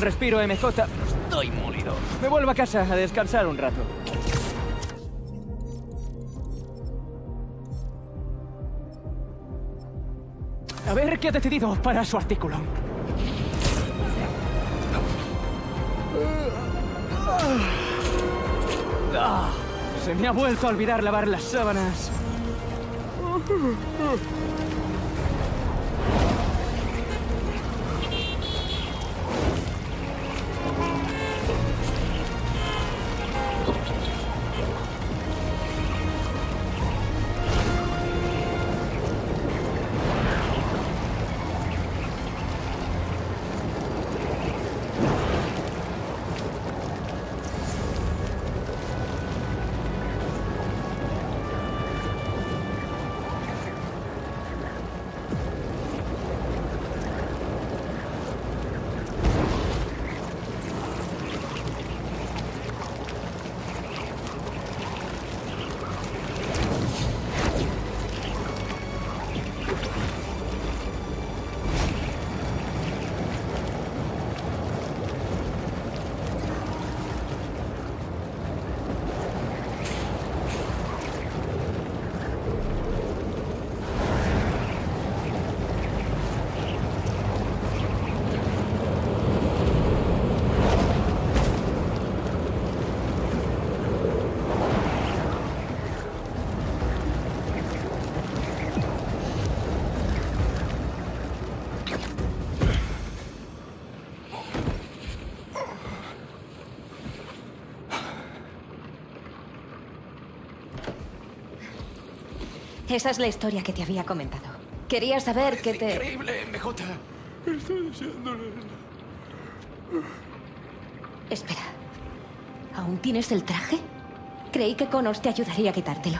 un respiro, MJ. Estoy molido. Me vuelvo a casa a descansar un rato. A ver qué ha decidido para su artículo. Se me ha vuelto a olvidar lavar las sábanas. Esa es la historia que te había comentado. Quería saber qué te... ¡Increíble, MJ! Estoy deseándole... Espera. ¿Aún tienes el traje? Creí que Connors te ayudaría a quitártelo.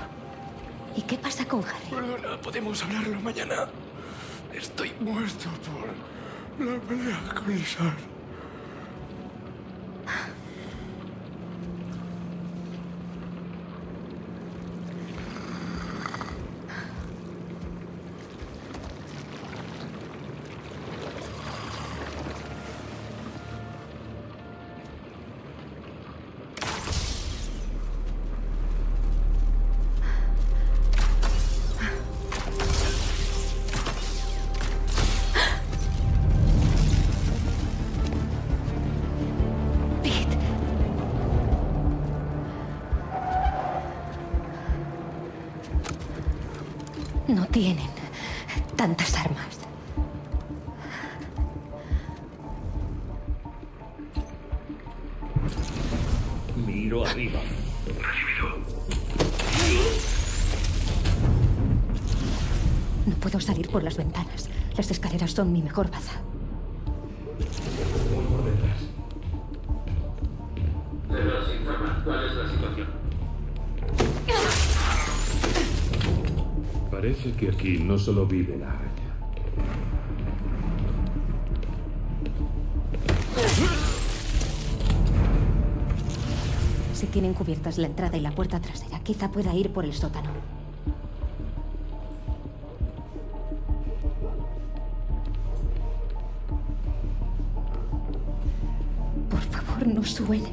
¿Y qué pasa con Harry? Bueno, podemos hablarlo mañana. Estoy muerto por la pelea con el Sar. No tienen tantas armas. Miro arriba. Recibido. No puedo salir por las ventanas. Las escaleras son mi mejor baza. Por detrás. Deberás informar cuál es la situación. Parece que aquí no solo vive la araña. Si tienen cubiertas la entrada y la puerta trasera, quizá pueda ir por el sótano. Por favor, no sueles.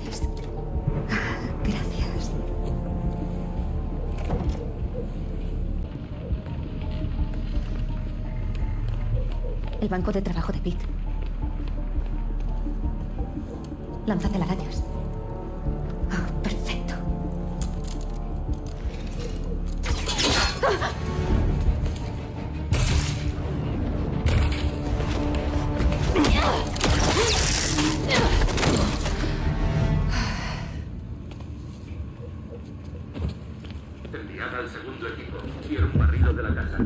El banco de trabajo de Pete. Lanzatelarañas. Oh, perfecto. Enviada al segundo equipo. Dieron un barrido de la casa.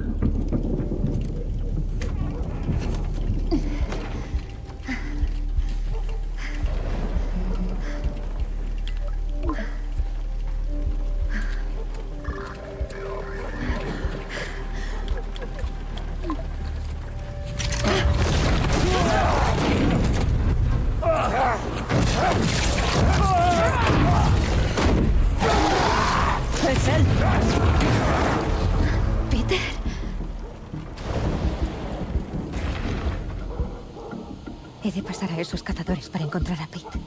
esos cazadores para encontrar a Pete.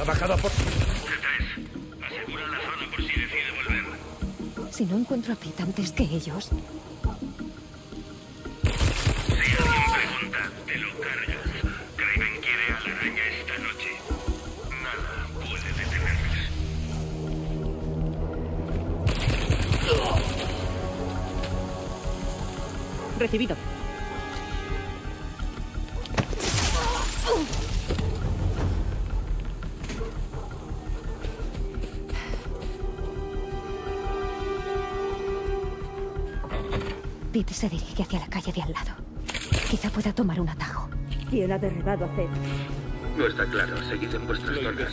Ha bajado a por... Z3, asegura la zona por si decide volver. Si no encuentro a Pete antes que ellos... Si alguien pregunta, te lo cargas. Kraven quiere a la araña esta noche. Nada puede detenernos. Recibido. Pete se dirige hacia la calle de al lado. Quizá pueda tomar un atajo. ¿Quién ha derribado a Zed? No está claro. Seguid en vuestras normas.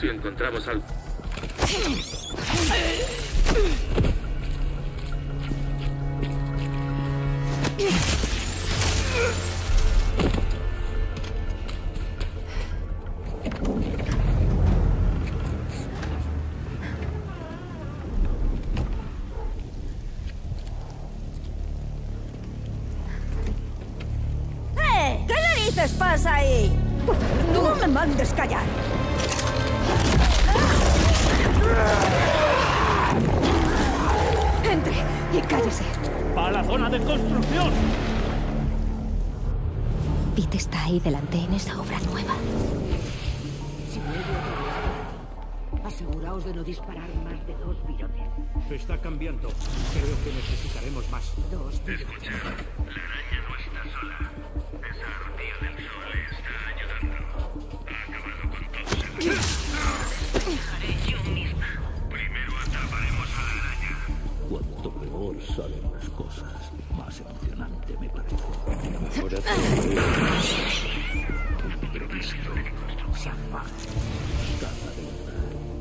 Si encontramos algo... delante en esa obra nueva. Si vuelve a... aseguraos de no disparar más de 2 tirotes. Está cambiando. Creo que necesitaremos más. 2 tirotes. Escuchad, la araña no está sola. Esa ardía del sol le está ayudando. Ha acabado con todo. Dejaré yo misma. Primero atraparemos a la araña. Cuanto peor salen las cosas, más emocionante me parece. Ahora te...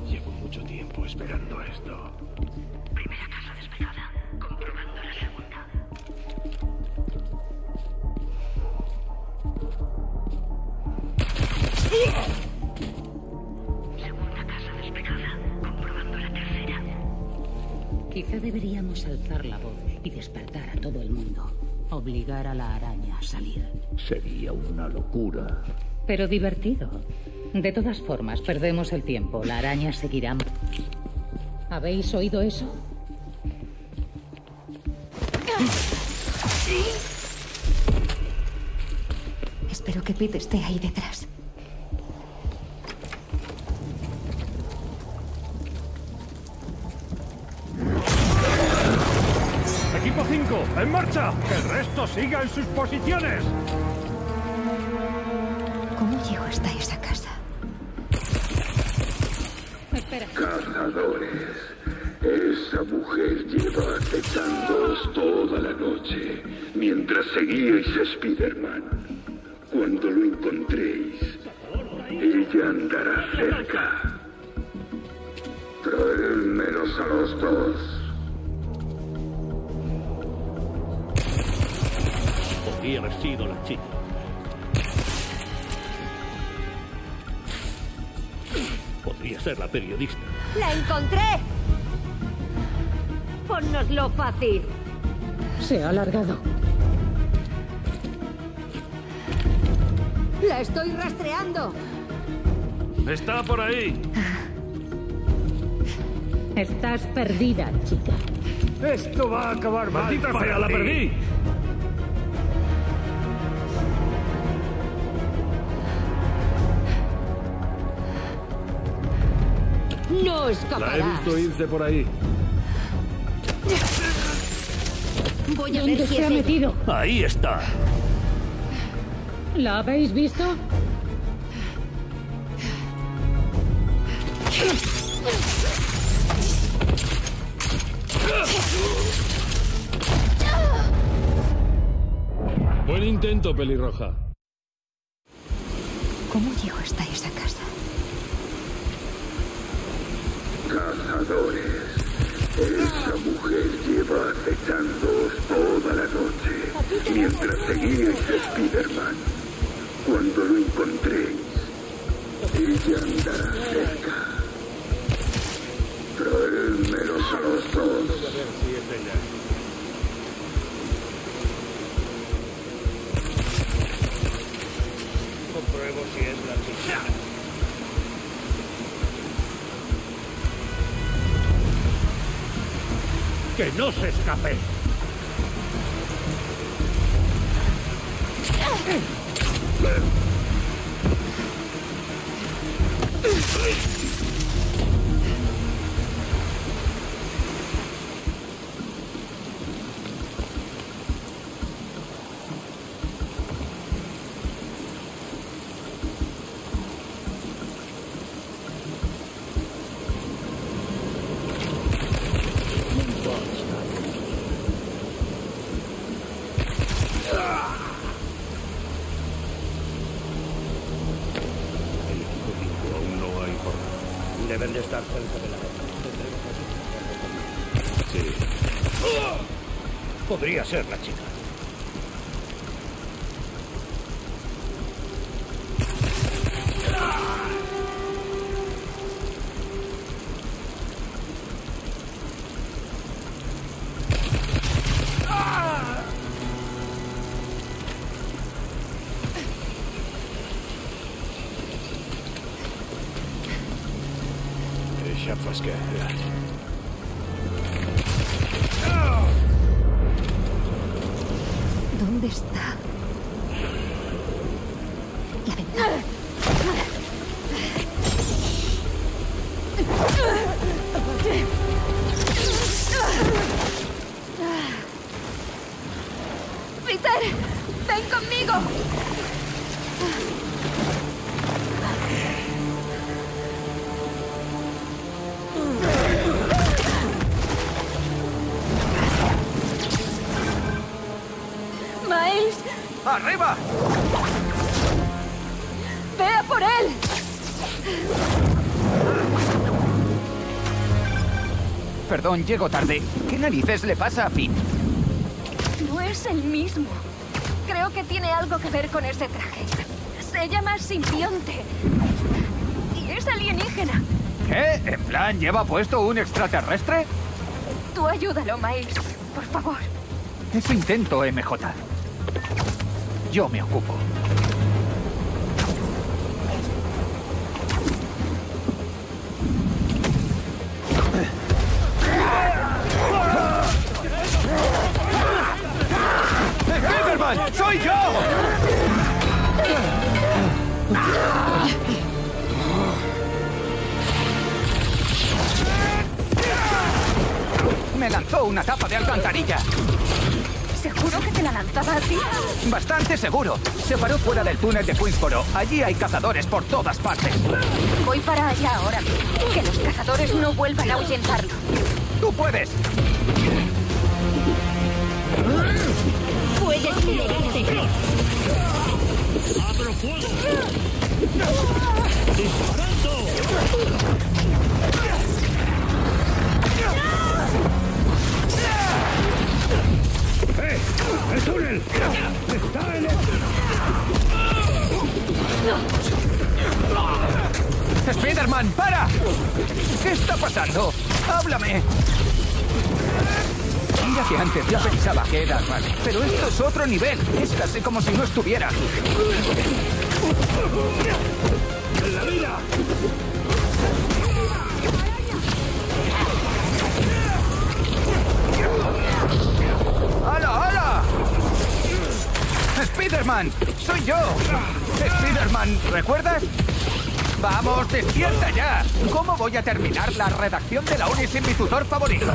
Llevo mucho tiempo esperando esto. Primera casa despejada, comprobando la segunda. Segunda casa despejada, comprobando la tercera. Quizá deberíamos alzar la voz y despertar a todo el mundo. Obligar a la araña a salir. Sería una locura. Pero divertido. De todas formas, perdemos el tiempo. La araña seguirá. ¿Habéis oído eso? Espero que Pete esté ahí detrás. Equipo 5, en marcha. Que el resto siga en sus posiciones. ¿Cómo llego hasta esa casa? Espera. Cazadores, esa mujer lleva acechándoos toda la noche, mientras seguíais a Spider-Man. Cuando lo encontréis, ella andará cerca. Traédmelos a los dos. Podría haber sido la chica. Podría ser la periodista. ¡La encontré! ¡Ponnoslo fácil! Se ha alargado. ¡La estoy rastreando! ¡Está por ahí! Estás perdida, chica. Esto va a acabar mal. ¡Maldita sea, la perdí! ¡No escaparás! La he visto irse por ahí. Voy a ver si se ha metido. Ahí está. ¿La habéis visto? Buen intento, pelirroja. ¿Cómo llego hasta esa casa? Cazadores, esa mujer lleva acechándoos toda la noche, mientras seguíais a Spider-Man. Cuando lo encontréis, ella andará cerca. Traédmelos a los dos. ¡Que no se escape! Deben de estar cerca de la ventana. Sí. Podría ser la chica. ¿Dónde está? La ventana. Peter, ven conmigo. ¡Arriba! ¡Vea por él! Perdón, llego tarde. ¿Qué narices le pasa a Pete? No es el mismo. Creo que tiene algo que ver con ese traje. Se llama Simbionte. Y es alienígena. ¿Qué? ¿En plan, lleva puesto un extraterrestre? Tú ayúdalo, Miles, por favor. Eso intento, MJ. Yo me ocupo. ¡Spider-Man! ¡Soy yo! Me lanzó una tapa de alcantarilla. ¿Seguro que te la lanzaba a ti? Bastante seguro. Se paró fuera del túnel de Queensboro. Allí hay cazadores por todas partes. Voy para allá ahora. Que los cazadores no vuelvan a ahuyentarlo. ¡Tú puedes! ¡Puedes liberarte! ¡Abro fuego! ¡Disparando! ¡El túnel! ¡Está en el... ¡Spider-Man, para! ¿Qué está pasando? ¡Háblame! Mira que antes ya pensaba que era mal, pero esto es otro nivel. Es casi como si no estuviera. ¡En la vida! ¡Hala, hala! ¡Spider-Man! ¡Soy yo! ¡Spider-Man! ¿Recuerdas? ¡Vamos, despierta ya! ¿Cómo voy a terminar la redacción de la uni sin mi tutor favorito?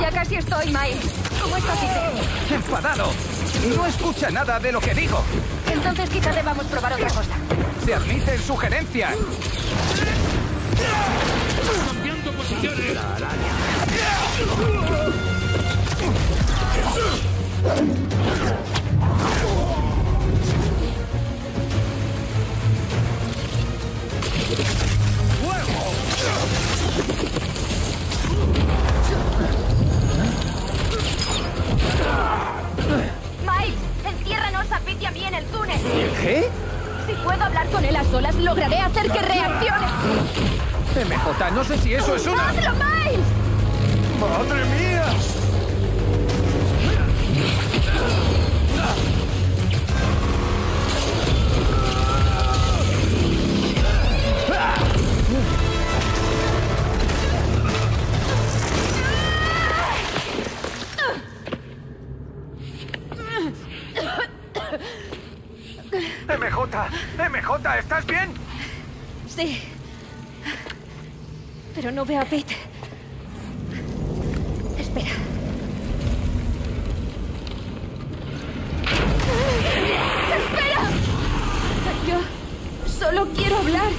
Ya casi estoy, Miles. ¿Cómo estás, Peter? ¡Enfadado! No escucha nada de lo que digo. Entonces quizá debamos probar otra cosa. ¡Se admiten sugerencias! ¡Cambiando posiciones! ¡La araña! Miles, entiérranos a Pete y a mí en el túnel. ¿Qué? Si puedo hablar con él a solas, lograré hacer que reaccione. MJ, no sé si eso es una... ¡Hazlo, Miles! ¡Madre mía! MJ, ¿estás bien? Sí. Pero no veo a Pete. Espera. ¡Espera! Yo solo quiero hablar.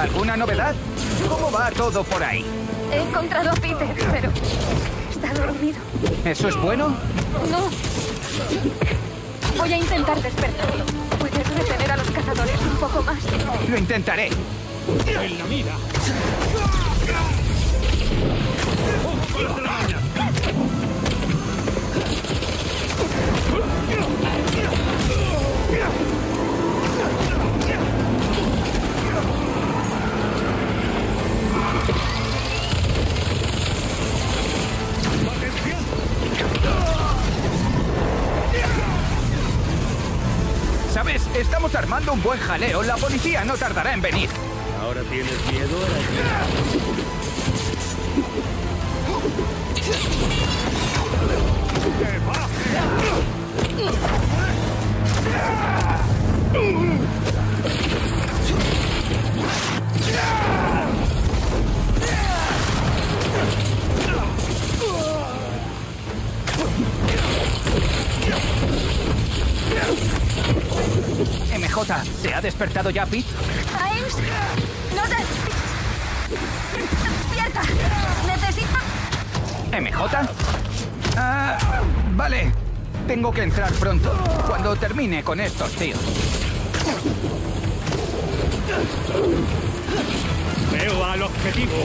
¿Alguna novedad? ¿Cómo va todo por ahí? He encontrado a Peter, pero está dormido. ¿Eso es bueno? No. Voy a intentar despertarlo. ¿Puedes retener a los cazadores un poco más? Lo intentaré. En la mira. ¿Sabes? Estamos armando un buen jaleo. La policía no tardará en venir. ¿Ahora tienes miedo? MJ, ¿se ha despertado ya, Pete? James, no te... ¡Despierta! Necesito... ¿MJ? Ah, vale. Tengo que entrar pronto, cuando termine con estos tíos. Veo al objetivo.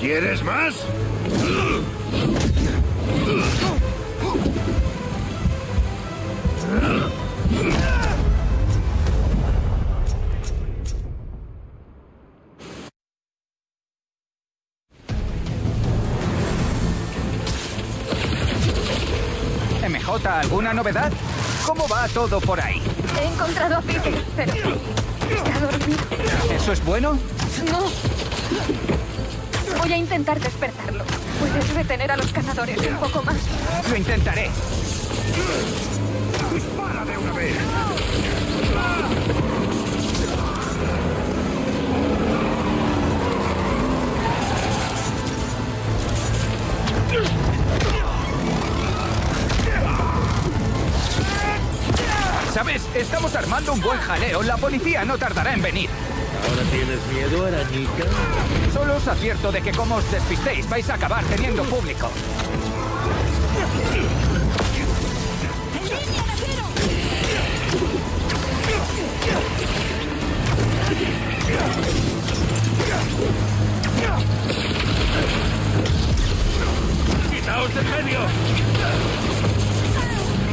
¿Quieres más? Carlota, ¿alguna novedad? ¿Cómo va todo por ahí? He encontrado a Peter, pero está dormido. ¿Eso es bueno? No. Voy a intentar despertarlo. ¿Puedes retener a los cazadores un poco más? Lo intentaré. ¡Dispara de una vez! ¿Sabes? Estamos armando un buen jaleo. La policía no tardará en venir. ¿Ahora tienes miedo, arañita? Solo os advierto de que como os despistéis vais a acabar teniendo público. ¡Quitaos de medio!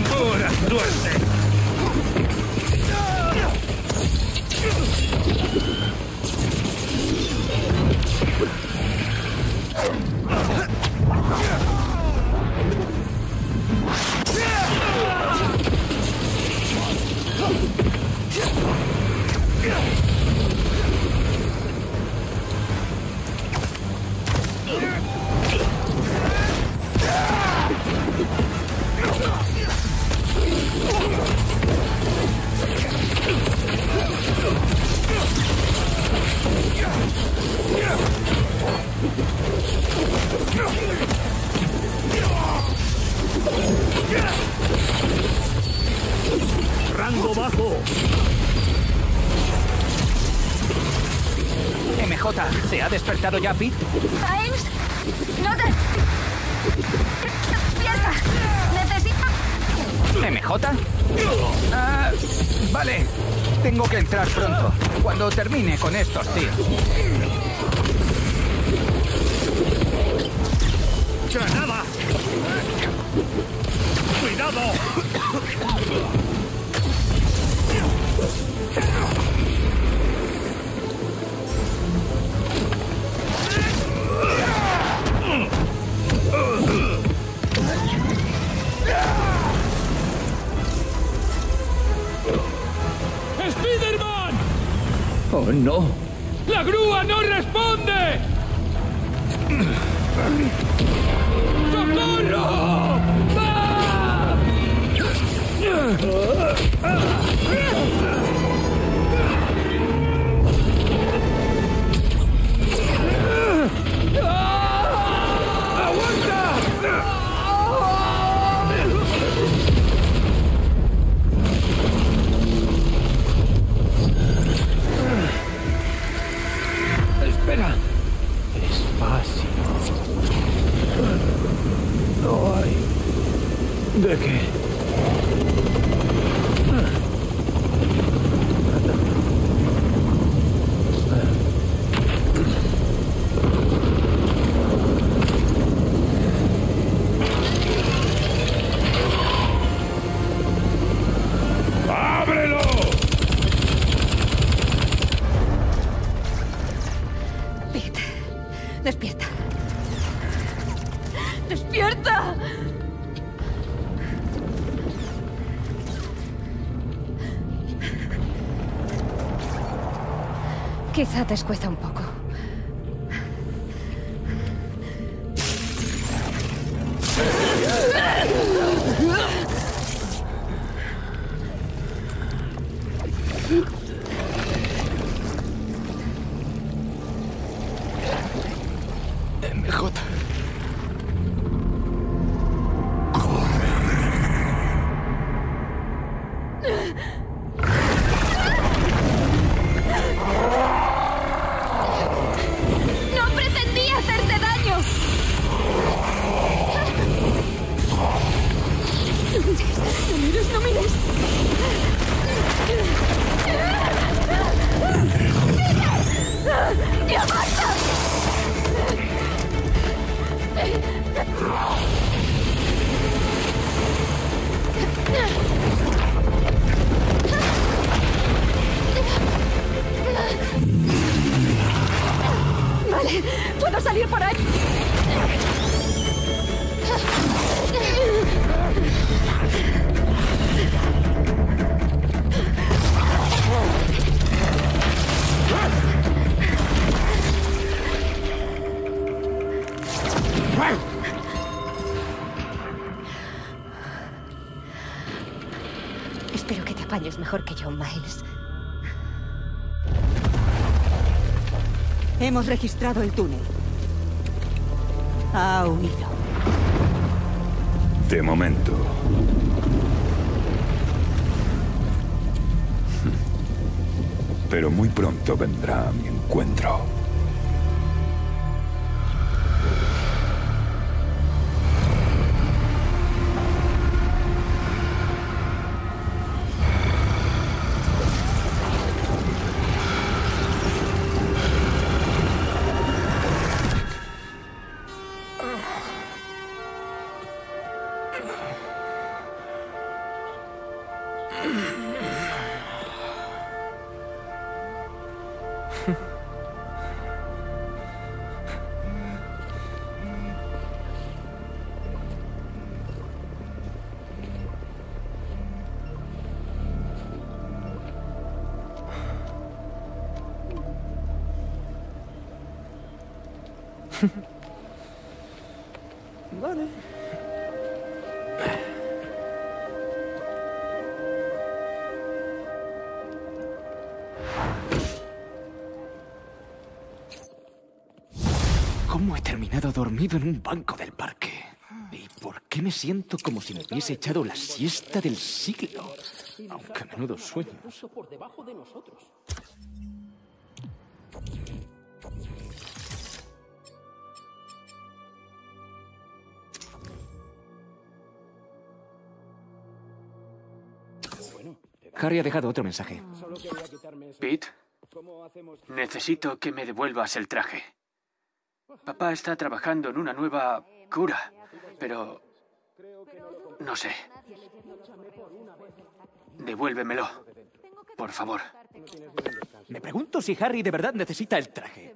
¡Pura suerte! ¡Rango bajo! MJ, ¿se ha despertado ya, Pete? ¡James! ¡No te... despierta! ¡Necesito...! ¿MJ? Ah, vale. Tengo que entrar pronto, cuando termine con estos tíos. ¡Granada! ¡Cuidado! ¡Spider-Man! ¡Oh, no! ¡La grúa no responde! ¡Socorro! ¡Ah! ¡Aguanta! Espera. Despacio. No hay... ¿de qué? ¡Ábrelo! Pete, despierta. ¡Despierta! Quizá te cuesta un poco. Espero que te apañes mejor que yo, Miles. Hemos registrado el túnel. Ha huido. De momento. Pero muy pronto vendrá a mi encuentro. Vale. ¿Cómo he terminado dormido en un banco del parque? ¿Y por qué me siento como si me hubiese echado la siesta del siglo? Aunque a menudo sueño. Por debajo de nosotros. Harry ha dejado otro mensaje. Pete, necesito que me devuelvas el traje. Papá está trabajando en una nueva cura, pero... no sé. Devuélvemelo, por favor. Me pregunto si Harry de verdad necesita el traje.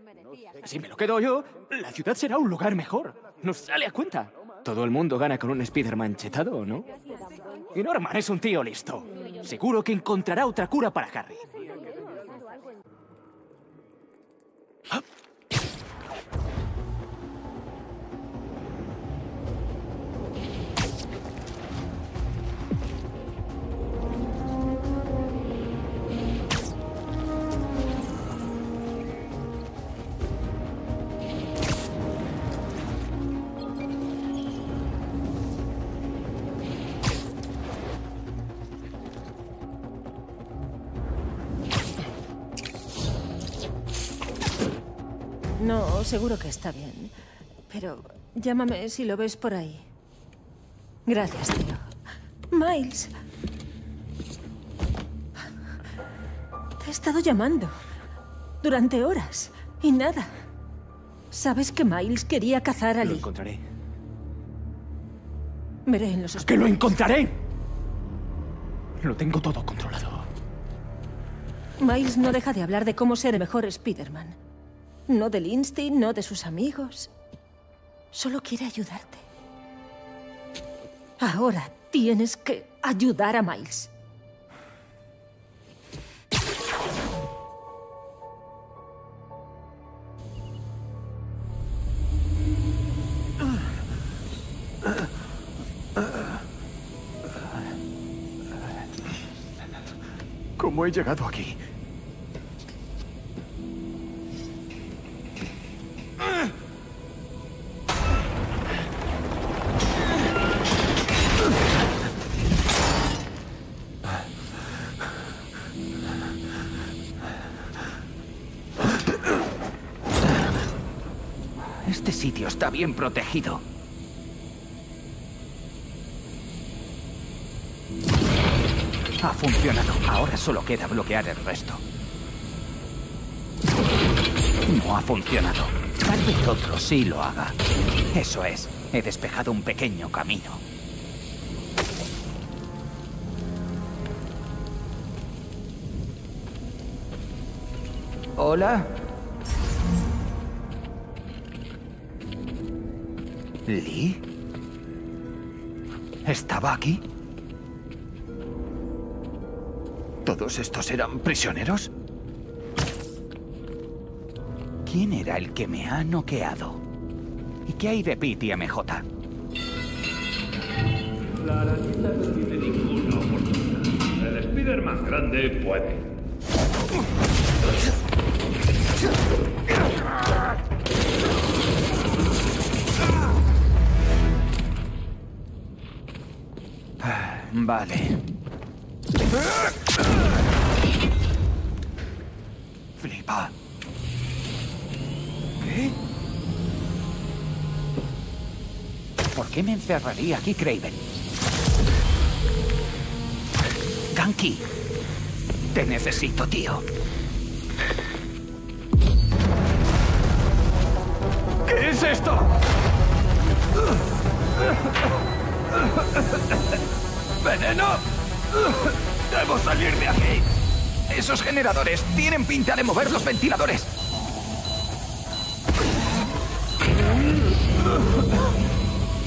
Si me lo quedo yo, la ciudad será un lugar mejor. Nos sale a cuenta. Todo el mundo gana con un Spider-Man chetado, ¿no? Y Norman es un tío listo. Seguro que encontrará otra cura para Harry. No, seguro que está bien. Pero llámame si lo ves por ahí. Gracias, tío. Miles. Te he estado llamando durante horas y nada. ¿Sabes que Miles quería cazar a Lee? Lo encontraré. Veré en los hospitales. ¡Que lo encontraré! Lo tengo todo controlado. Miles no deja de hablar de cómo ser el mejor Spider-Man. No del Instinct, no de sus amigos. Solo quiere ayudarte. Ahora tienes que ayudar a Miles. ¿Cómo he llegado aquí? Está bien protegido. Ha funcionado. Ahora solo queda bloquear el resto. No ha funcionado. Tal vez otro sí lo haga. Eso es. He despejado un pequeño camino. ¿Hola? ¿Lee? ¿Estaba aquí? ¿Todos estos eran prisioneros? ¿Quién era el que me ha noqueado? ¿Y qué hay de Pete y MJ? La arañita no tiene ninguna oportunidad. El Spider más grande puede. Vale. Flipa. ¿Qué? ¿Por qué me encerraría aquí, Kraven? Ganky, te necesito, tío. ¿Qué es esto? ¡Veneno! ¡Debo salir de aquí! ¡Esos generadores tienen pinta de mover los ventiladores!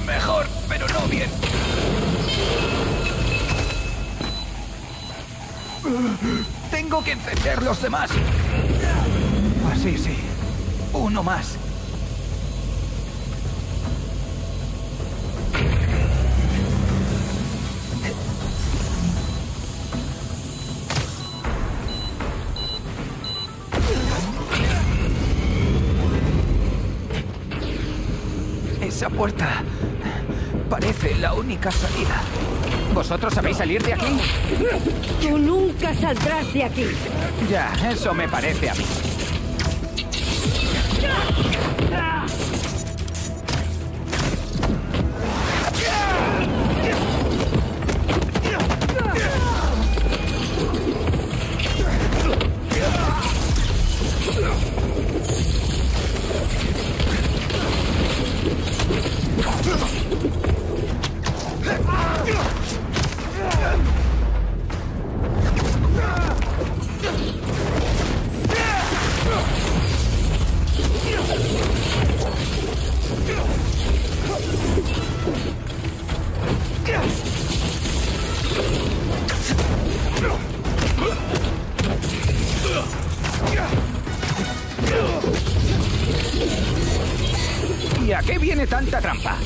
Mejor, pero no bien. Tengo que encender los demás. Así sí. Uno más. Esa puerta parece la única salida. ¿Vosotros sabéis salir de aquí? Tú nunca saldrás de aquí. Ya, eso me parece a mí. ¿Y a qué viene tanta trampa?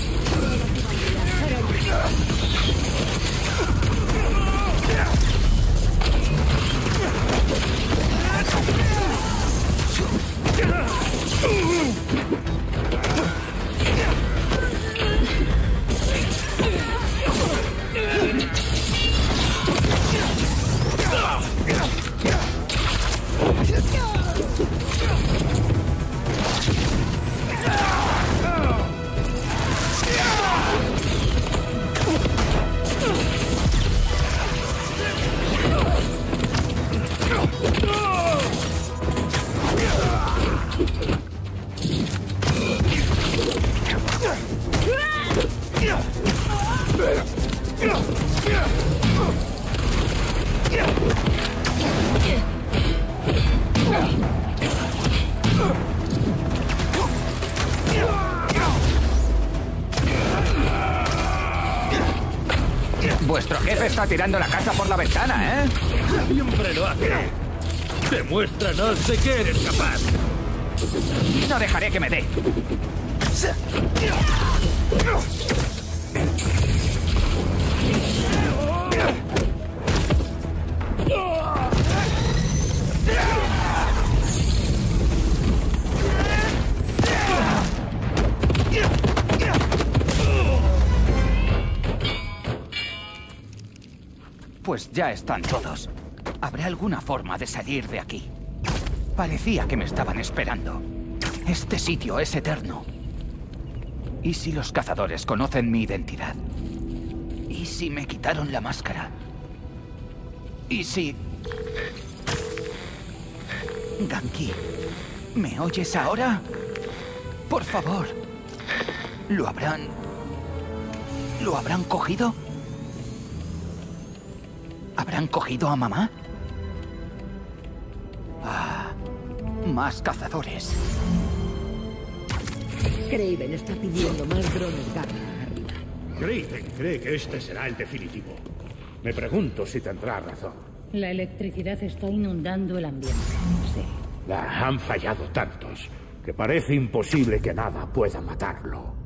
Vuestro jefe está tirando la casa por la ventana, ¿eh? Siempre lo hace. Demuéstranos de qué eres capaz. No dejaré que me dé. Pues ya están todos. Habrá alguna forma de salir de aquí. Parecía que me estaban esperando. Este sitio es eterno. ¿Y si los cazadores conocen mi identidad? ¿Y si me quitaron la máscara? ¿Y si... Ganky, ¿me oyes ahora? Por favor. ¿Lo habrán cogido? ¿Habrán cogido a mamá? Ah, más cazadores. Kraven está pidiendo más drones arriba. Kraven cree que este será el definitivo. Me pregunto si tendrá razón. La electricidad está inundando el ambiente. Sí. La han fallado tantos. que parece imposible que nada pueda matarlo.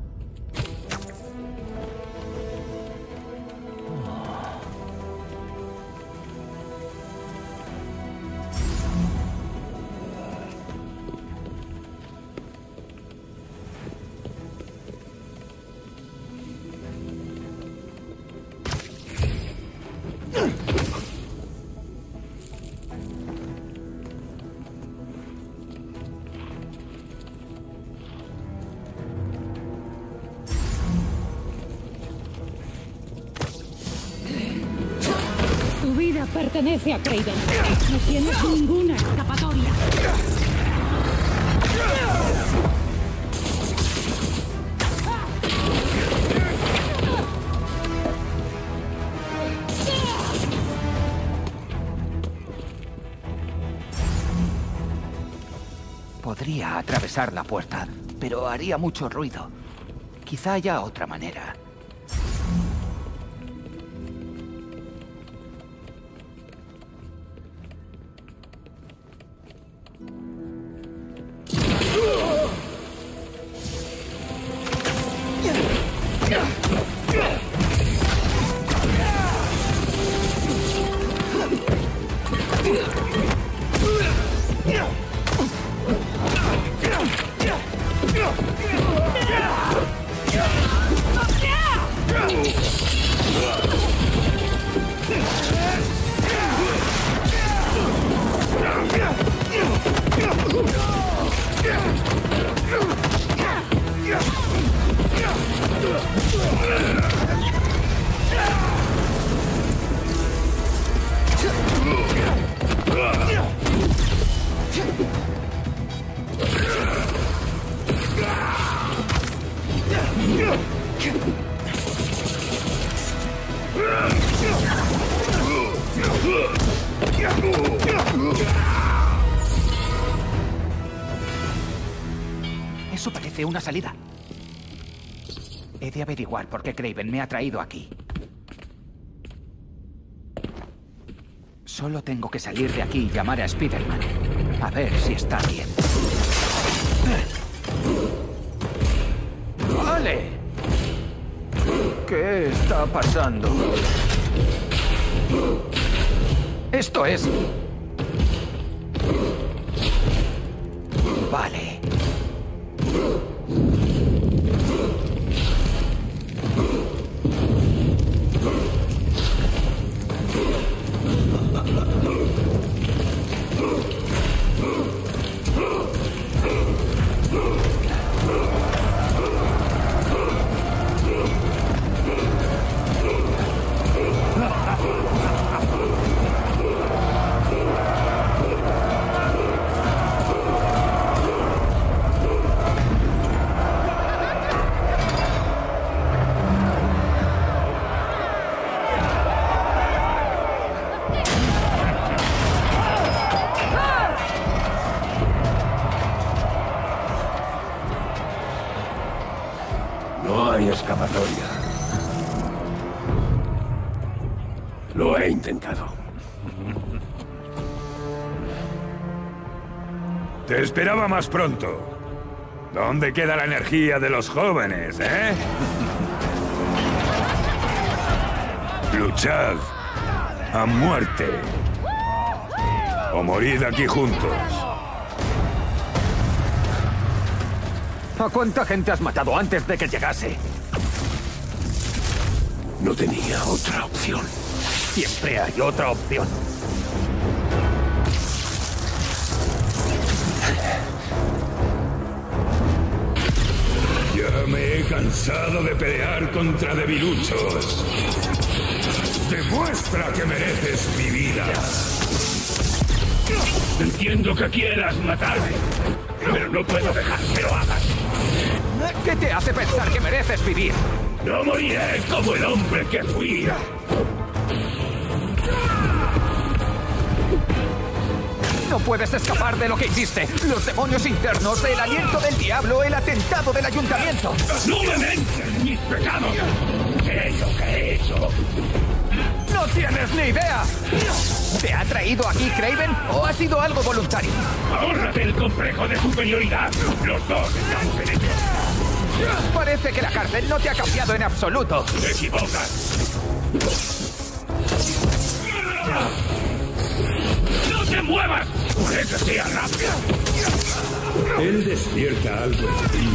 Pertenece a Kraven. No tienes ninguna escapatoria. Podría atravesar la puerta, pero haría mucho ruido. Quizá haya otra manera. Eso parece una salida. He de averiguar por qué Kraven me ha traído aquí. Solo tengo que salir de aquí y llamar a Spider-Man. A ver si está bien. ¡Vale! ¿Qué está pasando? Esto es... Vale. Lo he intentado. Te esperaba más pronto. ¿Dónde queda la energía de los jóvenes, eh? Luchad a muerte o morid aquí juntos. ¿A cuánta gente has matado antes de que llegase? No tenía otra opción. Siempre hay otra opción. Ya me he cansado de pelear contra debiluchos. Demuestra que mereces mi vida. Entiendo que quieras matarme, pero no puedo dejar que lo hagas. ¿Qué te hace pensar que mereces vivir? ¡No moriré como el hombre que fui! ¡No puedes escapar de lo que hiciste! ¡Los demonios internos, el aliento del diablo, el atentado del ayuntamiento! ¡No me mentes mis pecados! ¿Qué es lo que he hecho? ¡No tienes ni idea! ¿Te ha traído aquí Kraven o ha sido algo voluntario? ¡Ahórrate el complejo de superioridad! ¡Los dos estamos en ello! Parece que la cárcel no te ha cambiado en absoluto. ¡Te equivocas! ¡No te muevas! ¡Que sea rápido! Él despierta algo en ti,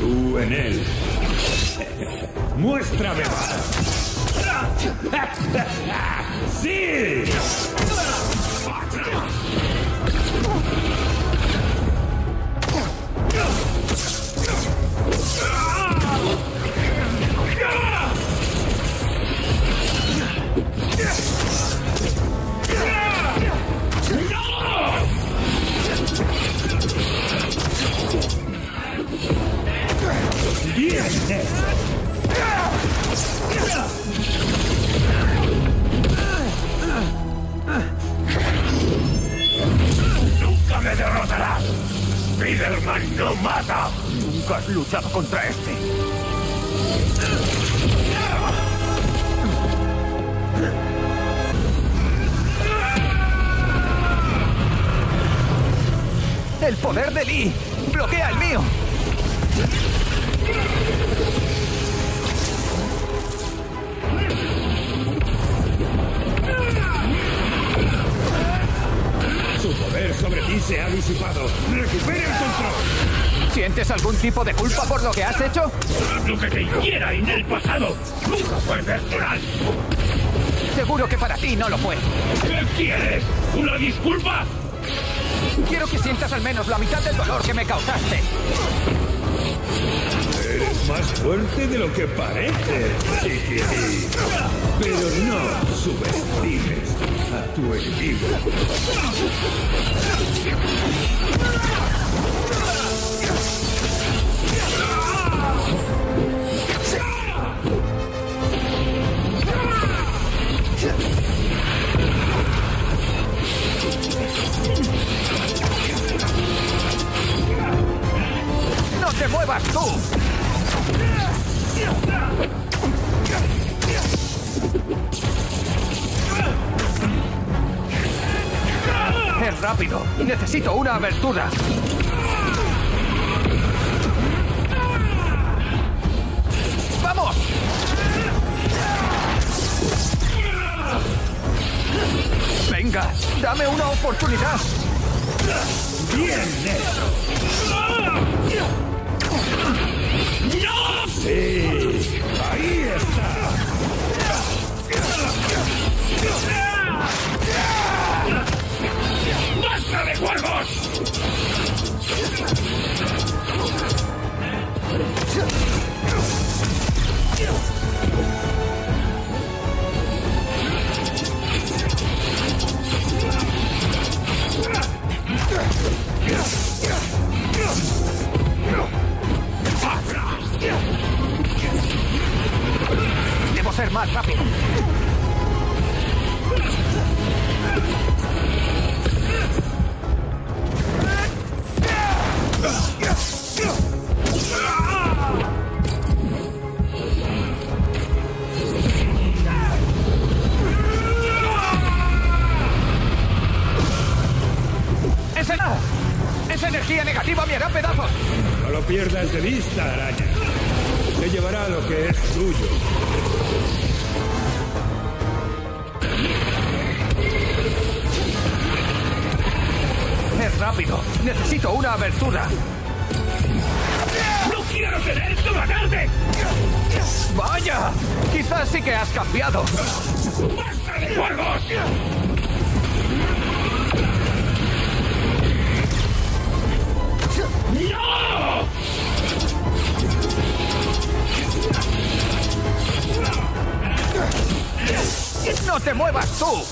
tú en él. ¡Muéstrame más! ¡Sí! ¡Nunca me derrotarás! ¡Spider-Man no mata! Nunca has luchado contra este. ¡El poder de Lee bloquea el mío! Su poder sobre ti se ha disipado. ¡Recupera el control! ¿Sientes algún tipo de culpa por lo que has hecho? Lo que te hiciera en el pasado nunca fue personal. Seguro que para ti no lo fue. ¿Qué quieres? ¿Una disculpa? Quiero que sientas al menos la mitad del dolor que me causaste. Eres más fuerte de lo que parece, chiquitín. Pero no subestimes a tu enemigo. ¡No te muevas tú! Es rápido. Necesito una abertura. ¡Vamos! Venga, dame una oportunidad. ¡Bien hecho! ¡No! ¡Sí! ¡Ahí está! ¡Basta de cuervos! Debo ser más rápido. Energía negativa me hará pedazos. No lo pierdas de vista, araña. Te llevará lo que es tuyo. Es rápido. Necesito una abertura. ¡No quiero tener que matarte! ¡Vaya! Quizás sí que has cambiado. ¡Basta de juegos! ¡No! ¡No te muevas tú!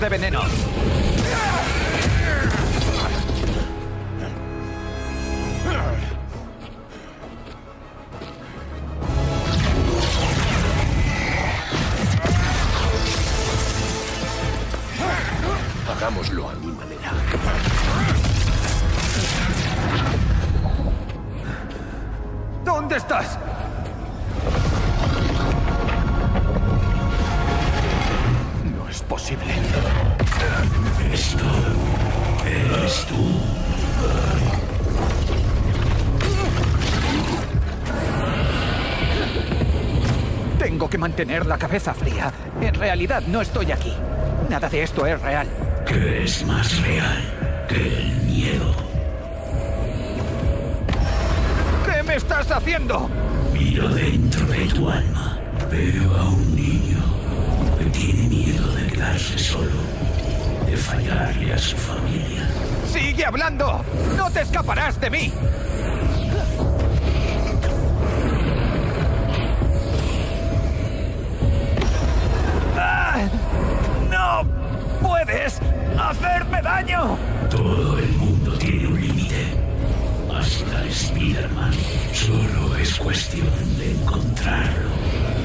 De veneno. Hagámoslo a mi manera. ¿Dónde estás? Posible. Esto eres tú. Tengo que mantener la cabeza fría. En realidad no estoy aquí. Nada de esto es real. ¿Qué es más real que el miedo? ¿Qué me estás haciendo? Miro dentro de tu alma. Veo a un niño que tiene miedo de quedarse solo, de fallarle a su familia. ¡Sigue hablando! ¡No te escaparás de mí! ¡Ah! ¡No puedes hacerme daño! Todo el mundo tiene un límite. Hasta Spider-Man. Solo es cuestión de encontrarlo.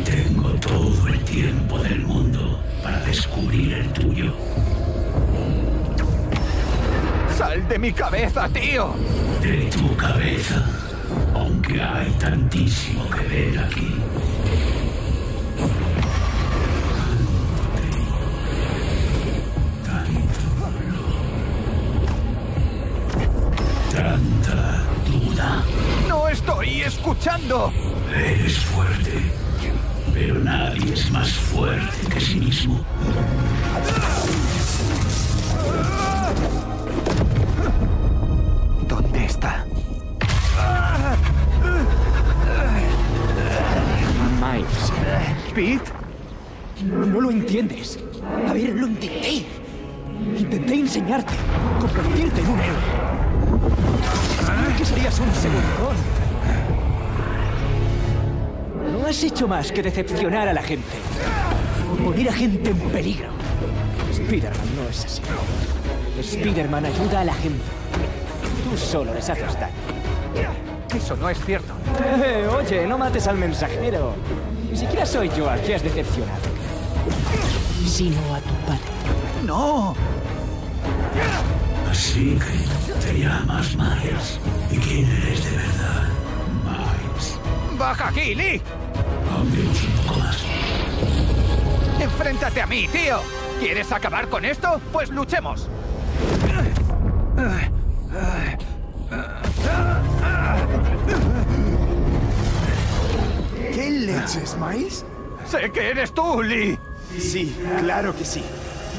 Tengo todo el tiempo del mundo para descubrir el tuyo. ¡Sal de mi cabeza, tío! De tu cabeza, aunque hay tantísimo que ver aquí. Tanto dolor. Tanta duda. ¡No estoy escuchando! Eres fuerte. Pero nadie es más fuerte que sí mismo. ¿Dónde está? Miles. ¿Pete? No lo entiendes. A ver, lo intenté. Intenté enseñarte, convertirte en un héroe. Sabía que serías un segundón. No has hecho más que decepcionar a la gente. Poner a gente en peligro. Spider-Man no es así. Spider-Man ayuda a la gente. Tú solo les haces daño. Eso no es cierto. Oye, no mates al mensajero. Ni siquiera soy yo al que has decepcionado. Sino a tu padre. ¡No! Así que te llamas Miles. ¿Y quién eres de verdad? Miles. ¡Baja aquí, Lee! Un poco más. ¡Enfréntate a mí, tío! ¿Quieres acabar con esto? ¡Pues luchemos! ¿Qué leches, Miles? ¡Sé que eres tú, Lee! Sí, claro que sí.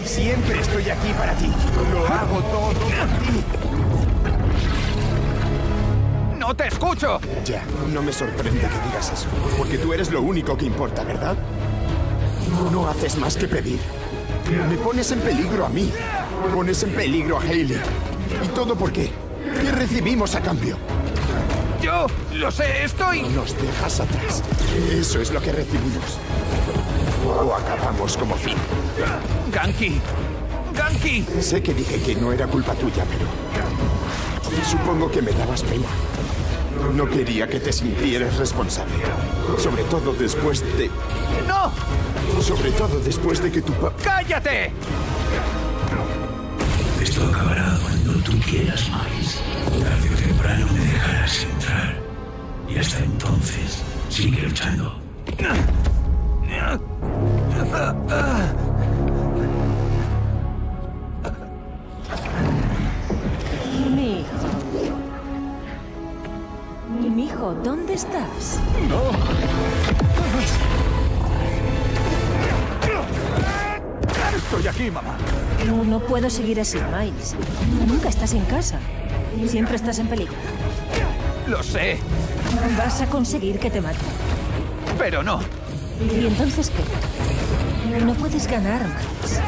Siempre estoy aquí para ti. Lo hago todo por ti. ¡No te escucho! Ya, no me sorprende que digas eso. Porque tú eres lo único que importa, ¿verdad? No haces más que pedir. Me pones en peligro a mí. Pones en peligro a Hayley. ¿Y todo por qué? ¿Qué recibimos a cambio? Yo lo sé, estoy... No nos dejas atrás. Eso es lo que recibimos. O acabamos como fin. Ganky. Ganky. Sé que dije que no era culpa tuya, pero... Supongo que me dabas pena. No quería que te sintieras responsable. Sobre todo después de... ¡No! Sobre todo después de que tu papá... ¡Cállate! Esto acabará cuando tú quieras, Miles. Tarde o temprano me dejarás entrar. Y hasta entonces, sigue luchando. Mijo, ¿dónde estás? No. Estoy aquí, mamá. No puedo seguir así, Miles. Nunca estás en casa. Siempre estás en peligro. Lo sé. Vas a conseguir que te maten. Pero no. ¿Y entonces qué? No puedes ganar, Miles.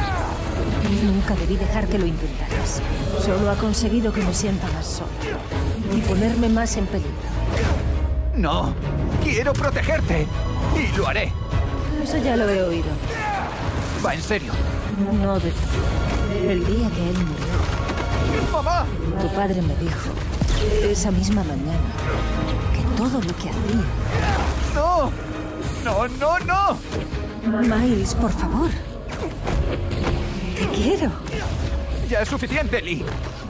Nunca debí dejar que lo intentaras. Solo ha conseguido que me sienta más solo y ponerme más en peligro. No, quiero protegerte y lo haré. Eso ya lo he oído. Va, en serio. No, de todo. El día que él murió. ¡Mamá! Tu padre me dijo esa misma mañana que todo lo que hacía... ¡No! ¡No, no, no! Miles, por favor. Te quiero. Ya es suficiente, Lee.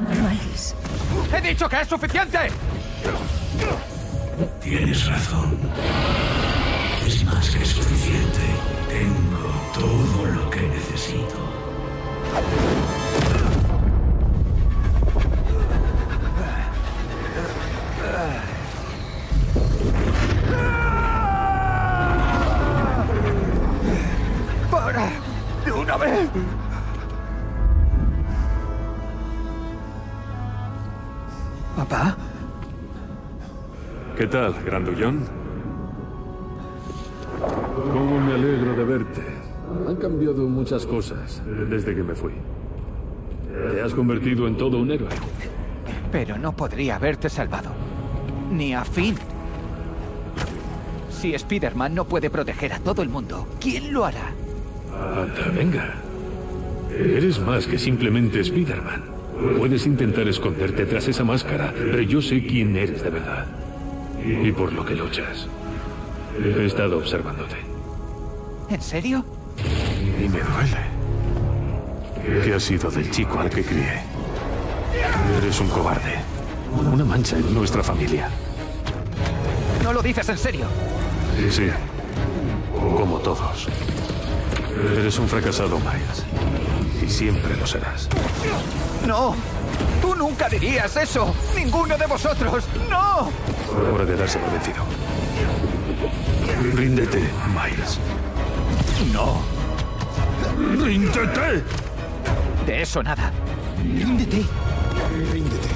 Miles. ¡He dicho que es suficiente! Tienes razón. Es más que suficiente. Tengo todo lo que necesito. ¡Para! ¡De una vez! ¿Papá? ¿Qué tal, grandullón? Cómo me alegro de verte. Han cambiado muchas cosas desde que me fui. Te has convertido en todo un héroe. Pero no podría haberte salvado. Ni a Finn. Si Spider-Man no puede proteger a todo el mundo, ¿quién lo hará? Anda, venga. Eres más que simplemente Spider-Man. Puedes intentar esconderte tras esa máscara, pero yo sé quién eres de verdad. Y por lo que luchas. He estado observándote. ¿En serio? Y me duele. ¿Qué ha sido del chico al que crié? Eres un cobarde. Una mancha en nuestra familia. ¿No lo dices en serio? Sí. Como todos. Eres un fracasado, Miles. Y siempre lo serás. ¡No! ¡Tú nunca dirías eso! ¡Ninguno de vosotros! ¡No! Hora de darse por vencido. ¡Ríndete, Miles! ¡No! ¡Ríndete! De eso nada. ¡Ríndete! ¡Ríndete!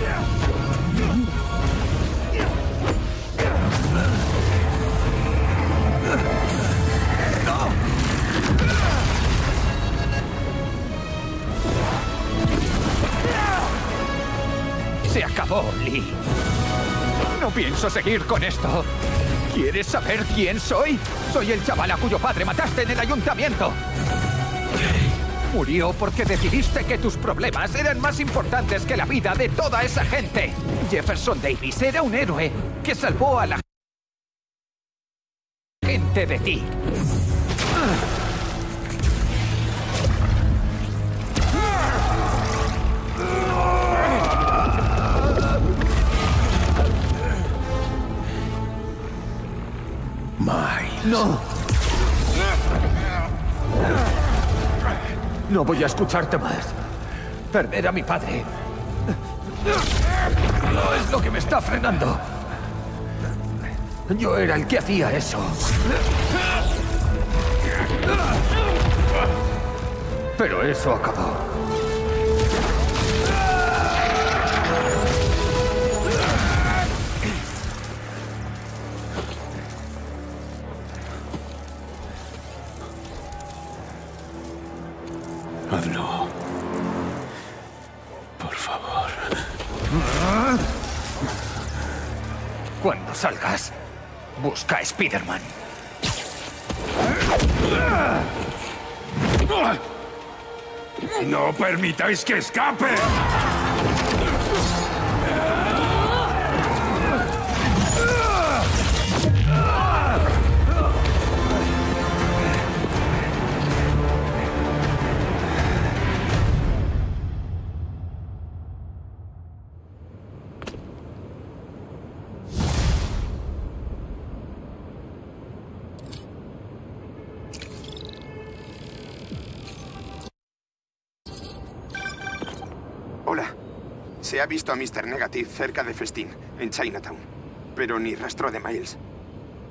¡Se acabó, Lee! No pienso seguir con esto. ¿Quieres saber quién soy? Soy el chaval a cuyo padre mataste en el ayuntamiento. Murió porque decidiste que tus problemas eran más importantes que la vida de toda esa gente. Jefferson Davis era un héroe que salvó a la gente de ti. ¡No! No voy a escucharte más. Perder a mi padre no es lo que me está frenando. Yo era el que hacía eso. Pero eso acabó. Hazlo. Por favor. Cuando salgas, busca a Spider-Man. ¡No permitáis que escape! Se ha visto a Mister Negative cerca de Festín, en Chinatown. Pero ni rastro de Miles.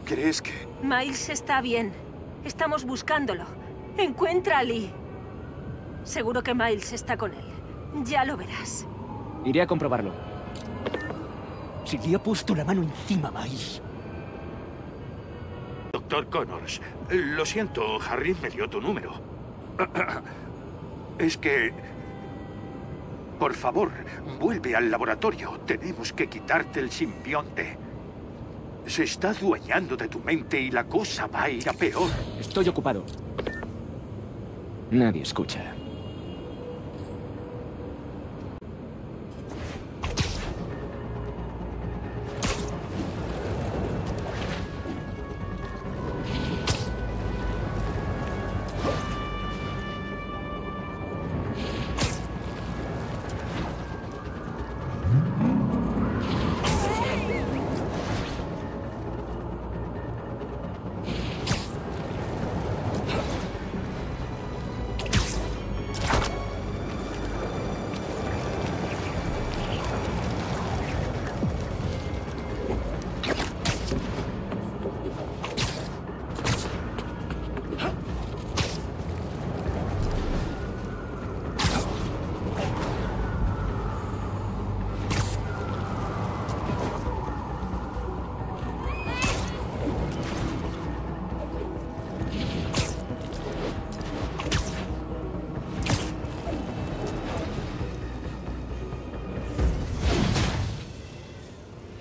¿Crees que...? Miles está bien. Estamos buscándolo. Encuentra a Lee. Seguro que Miles está con él. Ya lo verás. Iré a comprobarlo. Si le ha puesto la mano encima, Miles. Doctor Connors, lo siento, Harris me dio tu número. Es que... Por favor, vuelve al laboratorio. Tenemos que quitarte el simbionte. Se está adueñando de tu mente y la cosa va a ir a peor. Estoy ocupado. Nadie escucha.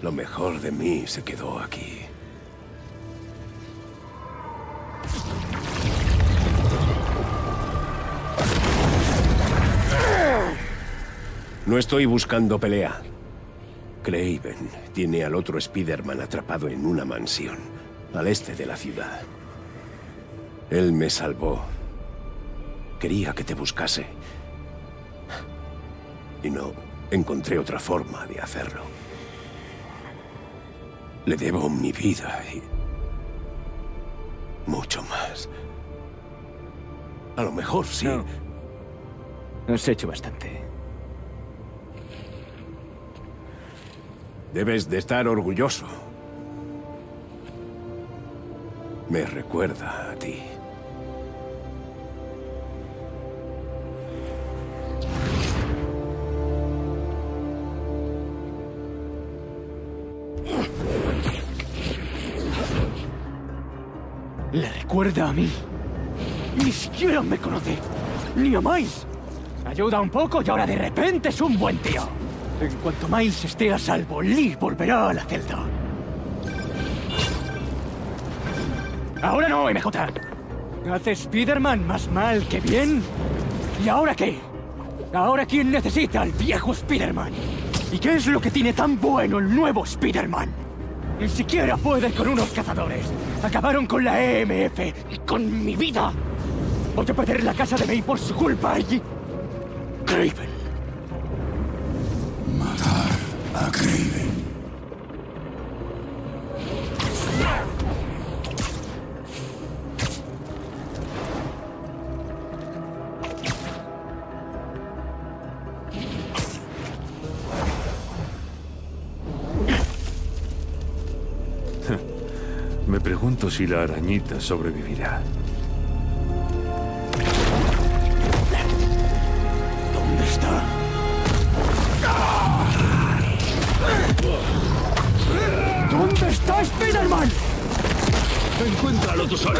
Lo mejor de mí se quedó aquí. No estoy buscando pelea. Kraven tiene al otro Spider-Man atrapado en una mansión, al este de la ciudad. Él me salvó. Quería que te buscase. Y no encontré otra forma de hacerlo. Le debo mi vida y... mucho más. A lo mejor sí. No. Has hecho bastante. Debes de estar orgulloso. Me recuerda a ti. Le recuerda a mí. Ni siquiera me conoce. Ni a Miles. Ayuda un poco y ahora de repente es un buen tío. En cuanto Miles esté a salvo, Lee volverá a la celda. Ahora no, MJ. Hace Spider-Man más mal que bien. ¿Y ahora qué? Ahora quién necesita al viejo Spider-Man. ¿Y qué es lo que tiene tan bueno el nuevo Spider-Man? Ni siquiera puede con unos cazadores. Acabaron con la EMF y con mi vida. Voy a perder la casa de May por su culpa y... Kraven. Matar a Kraven. Me pregunto si la arañita sobrevivirá. ¿Dónde está? ¿Dónde está Spider-Man? Encuéntralo tú solo.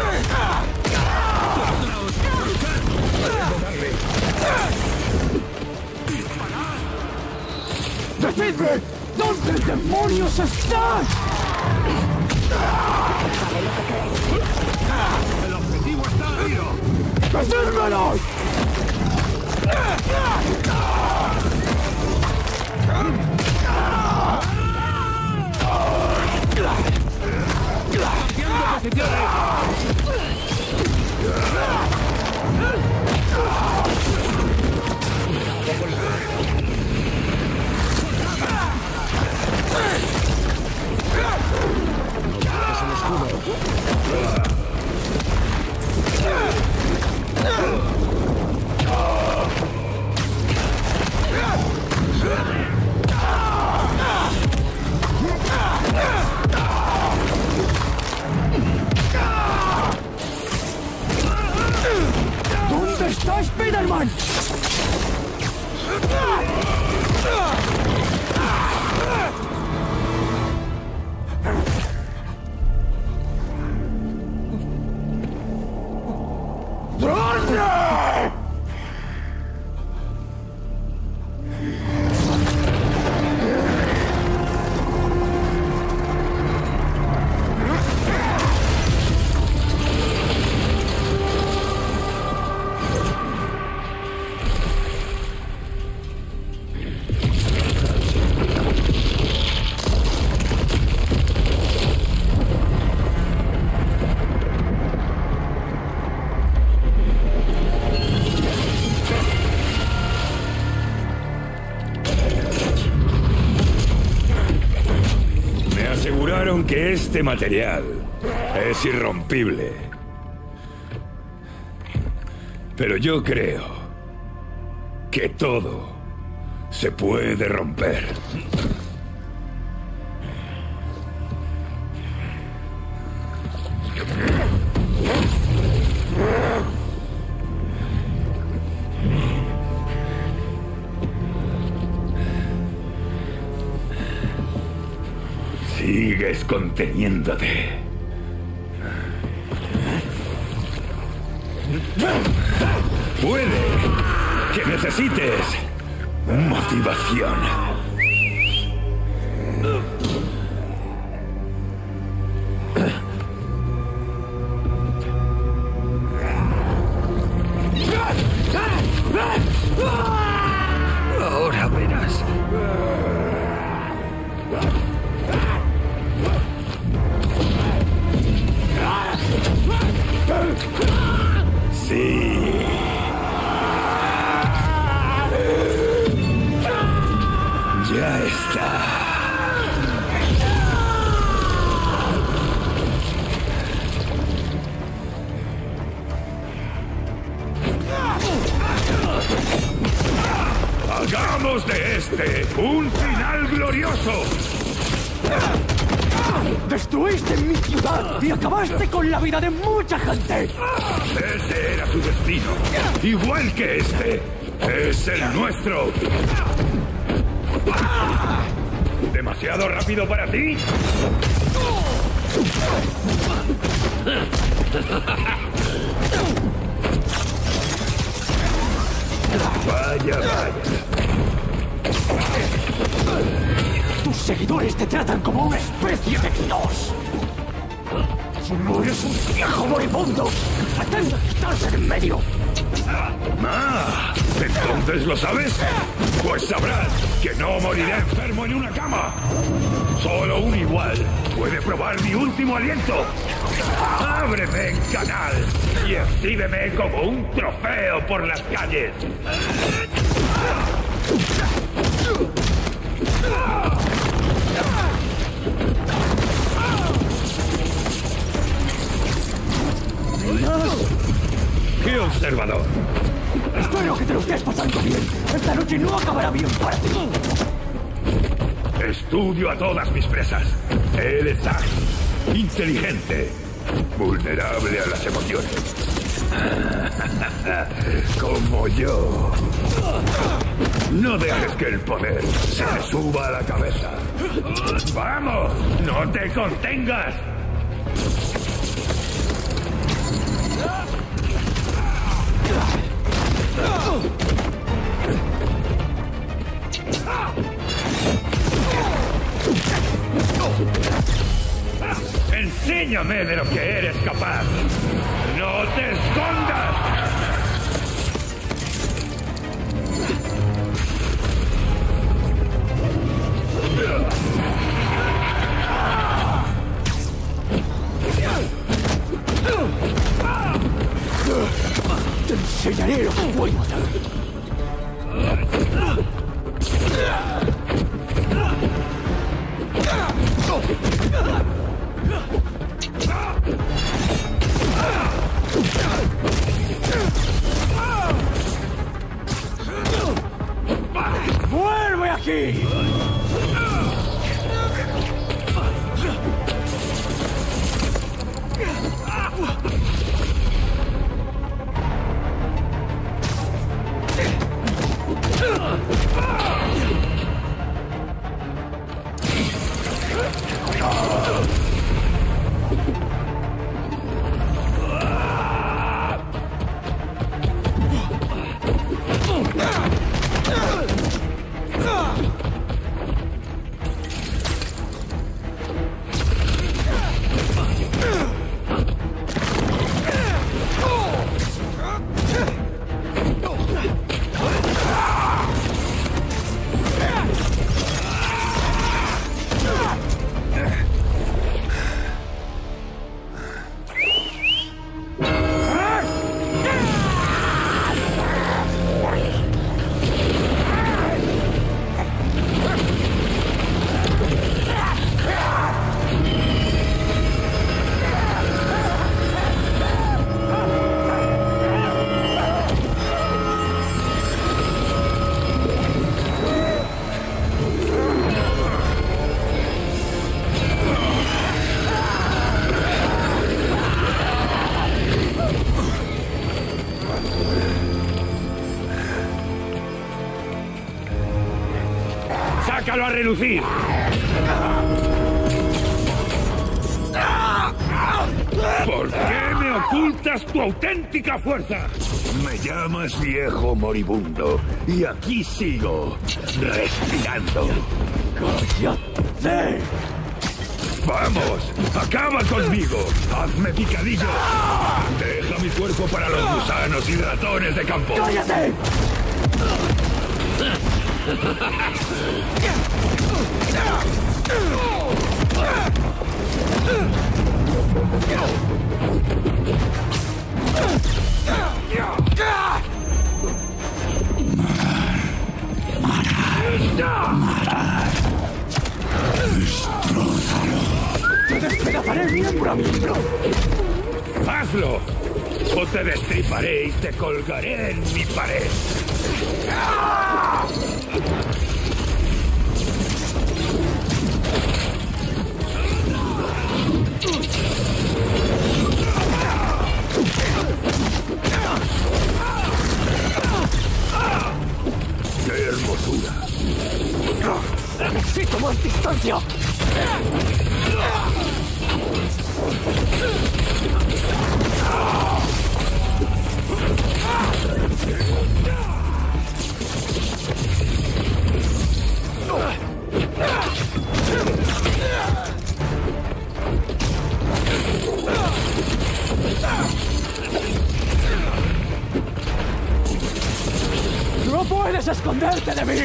¡Decidme! ¿Dónde demonios estás? El objetivo está arriba. ¡Presérvelos! aseguraron que este material es irrompible. Pero yo creo que todo se puede romper. Sigues conteniéndote. Puede que necesites motivación. Ahora verás. Sí. Ya está. Hagamos de este un final glorioso. ¡Destruiste mi ciudad y acabaste con la vida de mucha gente! Ese era su destino, igual que este es el nuestro. ¿Demasiado rápido para ti? Vaya, vaya. Tus seguidores te tratan como una especie de Dios. No eres un viejo moribundo. Atenta a quitarse de en medio. Ah, ¿entonces lo sabes? Pues sabrás que no moriré enfermo en una cama. Solo un igual puede probar mi último aliento. Ábreme en canal y exhíbeme como un trofeo por las calles. ¡Qué observador! Espero que te lo estés pasando bien. Esta noche no acabará bien para ti. Estudio a todas mis presas. Él es ágil, inteligente, vulnerable a las emociones. Como yo. No dejes que el poder se te suba a la cabeza. ¡Vamos! ¡No te contengas! ¡Enséñame de lo que eres capaz! ¡No te escondas! ¡Te enseñaré lo que voy a hacer! ¡Vuelve aquí! ¡Sácalo a relucir! ¿Por qué me ocultas tu auténtica fuerza? Me llamas viejo moribundo y aquí sigo, respirando. ¡Cállate! ¡Vamos! ¡Acaba conmigo! ¡Hazme picadillo! ¡Deja mi cuerpo para los gusanos y ratones de campo! ¡Cállate! Marar. Destrózalo. Te despedazaré miembro a miembro. ¡Hazlo! O te destriparé y te colgaré en mi pared. ¡Qué hermosura! ¡Necesito más distancia! ¡No puedes esconderte de mí!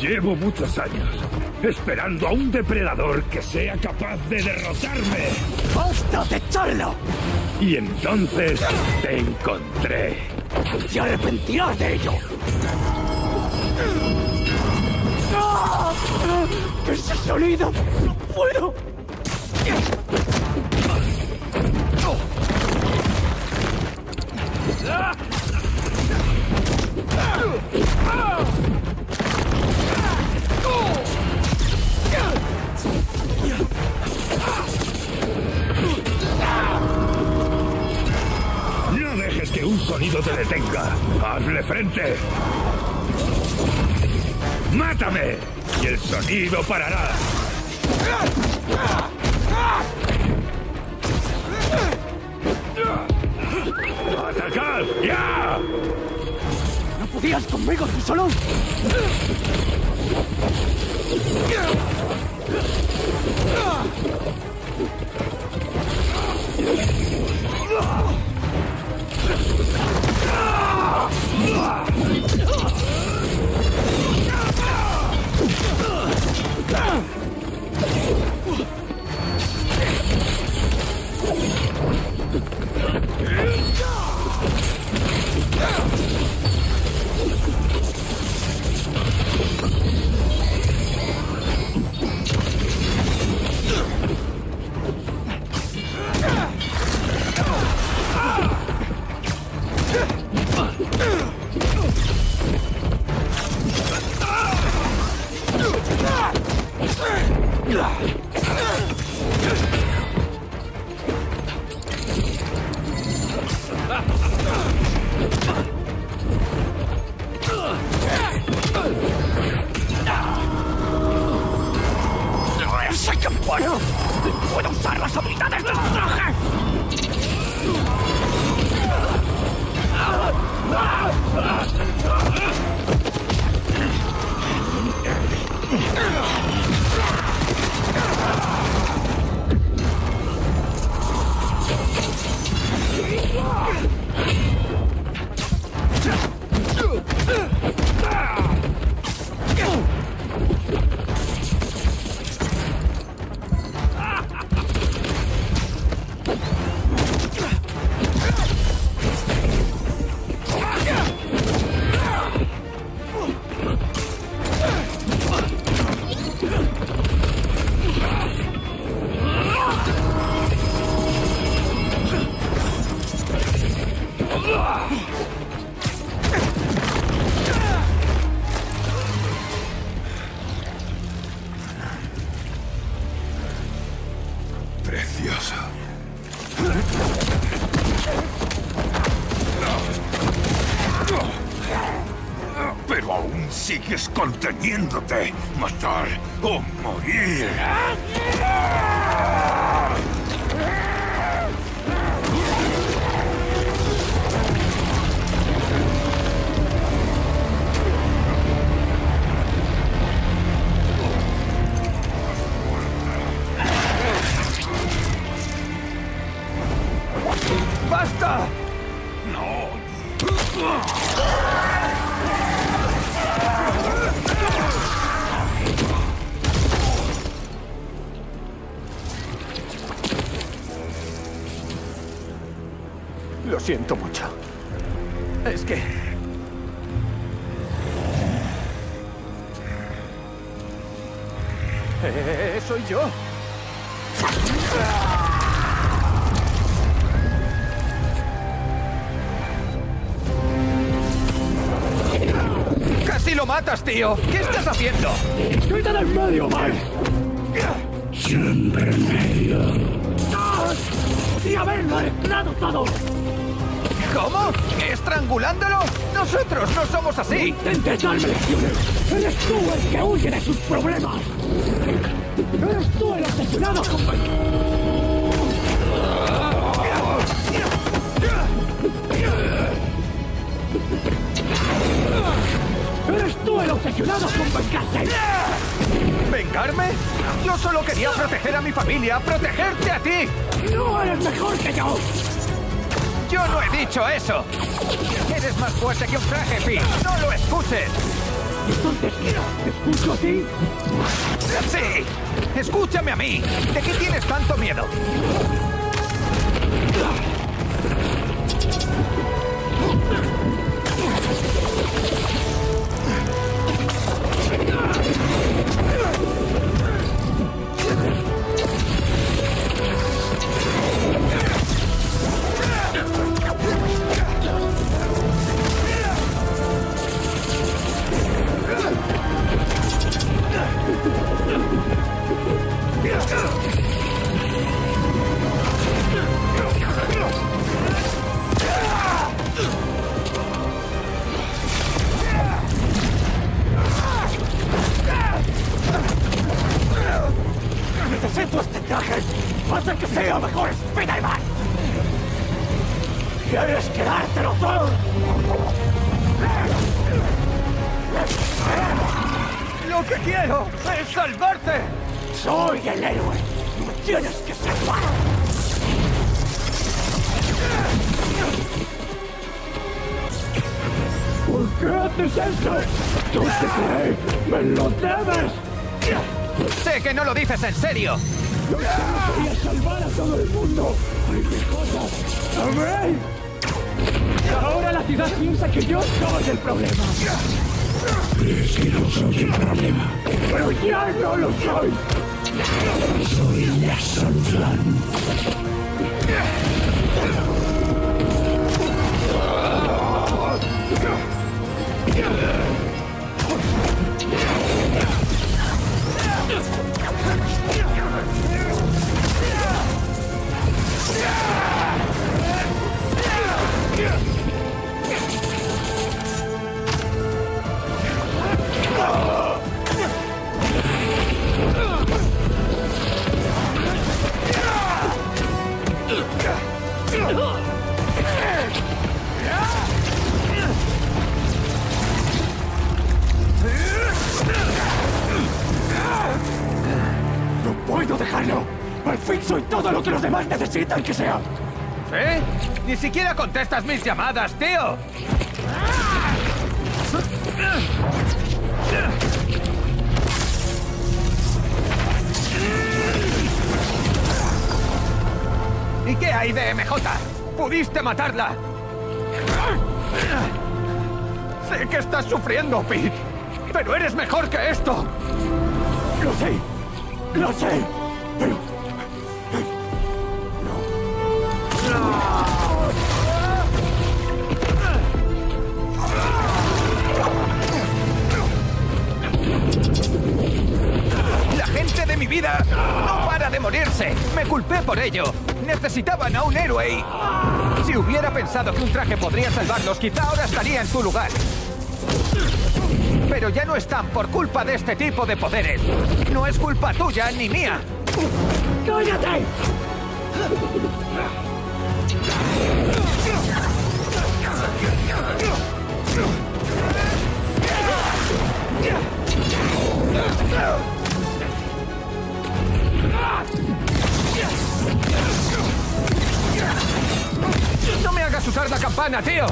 Llevo muchos años esperando a un depredador que sea capaz de derrotarme. ¡Basta de echarlo! Y entonces te encontré. ¡Te arrepentirás de ello! ¡Ah! ¡Ese sonido! ¡No puedo! No dejes que un sonido te detenga. ¡Hazle frente! ¡Mátame! Y el sonido parará. ¡Atacad! ¡Ya! ¡No podías conmigo tú solo! ¡Ah! Pero aún sigues conteniéndote. Matar o morir. ¡Basta! ¡No! Lo siento mucho. Es que... ¿soy yo? ¡Casi lo matas, tío! ¿Qué estás haciendo? ¡Quita del medio, Mike! Siempre en medio. ¡Y haberlo entrado todo! ¿Cómo? ¿Estrangulándolo? ¡Nosotros no somos así! ¡Intentes darme lecciones! ¡Eres tú el que huye de sus problemas! ¡Eres tú el asesinado, compañero! ¡Eres tú el obsesionado con vengarse! ¿Vengarme? Yo solo quería proteger a mi familia, protegerte a ti. ¡No eres mejor que yo! ¡Yo no he dicho eso! ¡Eres más fuerte que un traje, Pete! ¡No lo escuches! Entonces, ¿te escucho a ti? ¡Sí! ¡Escúchame a mí! ¿De qué tienes tanto miedo? ¡Necesito este traje! ¡Hace que sea mejor Spider-Man! ¡Quieres quedártelo todo! ¡Lo que quiero es salvarte! ¡Soy el héroe! ¡Me tienes que salvar! ¿Por qué haces eso? ¡Yo te creé! ¡Me lo debes! ¡Sé que no lo dices en serio! ¡No quería salvar a todo el mundo! ¡Ay, qué cosa! ¡A ver! Ahora la ciudad piensa que yo soy el problema. Es que no soy el problema. ¡Pero ya no lo soy! ¡Soy la solución! Que sea. ¿Eh? Ni siquiera contestas mis llamadas, tío. ¿Y qué hay de MJ? ¡Pudiste matarla! Sé que estás sufriendo, Pete, pero eres mejor que esto. Lo sé. Lo sé. Pero... la gente de mi vida no para de morirse. Me culpé por ello. Necesitaban a un héroe y... si hubiera pensado que un traje podría salvarlos, quizá ahora estaría en su lugar. Pero ya no están por culpa de este tipo de poderes. No es culpa tuya ni mía. ¡Cállate! ¡No me hagas usar la campana, tío!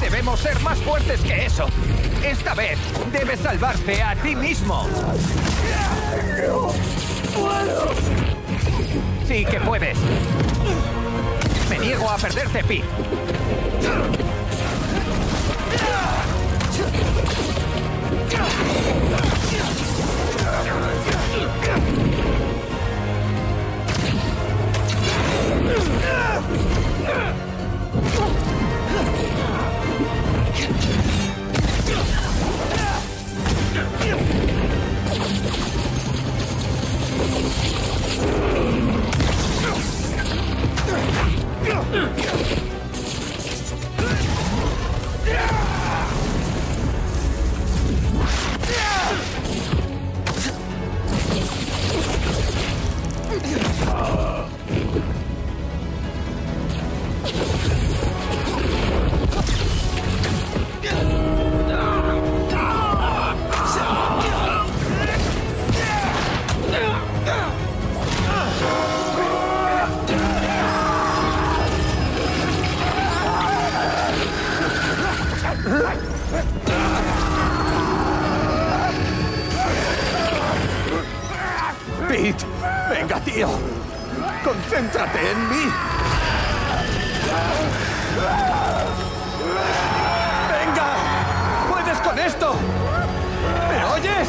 Debemos ser más fuertes que eso. Esta vez debes salvarte a ti mismo. No puedo. Sí que puedes. Me niego a perderte, Pi. ¡Concéntrate en mí! ¡Venga! ¡Puedes con esto! ¿Me oyes?